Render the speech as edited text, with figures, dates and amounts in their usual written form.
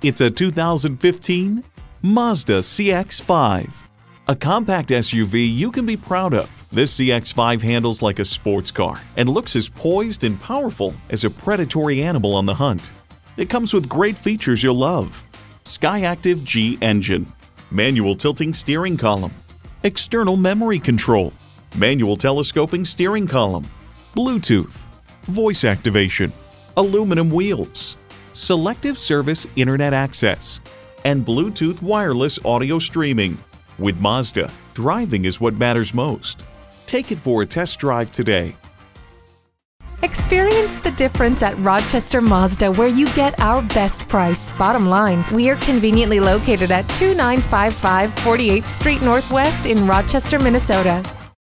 It's a 2015 Mazda CX-5, a compact SUV you can be proud of. This CX-5 handles like a sports car and looks as poised and powerful as a predatory animal on the hunt. It comes with great features you'll love. SkyActiv-G engine, manual tilting steering column, external memory control, manual telescoping steering column, Bluetooth, voice activation, aluminum wheels, selective service internet access, and Bluetooth wireless audio streaming. With Mazda, driving is what matters most. Take it for a test drive today. Experience the difference at Rochester Mazda, where you get our best price. Bottom line, we are conveniently located at 2955 48th Street Northwest in Rochester, Minnesota.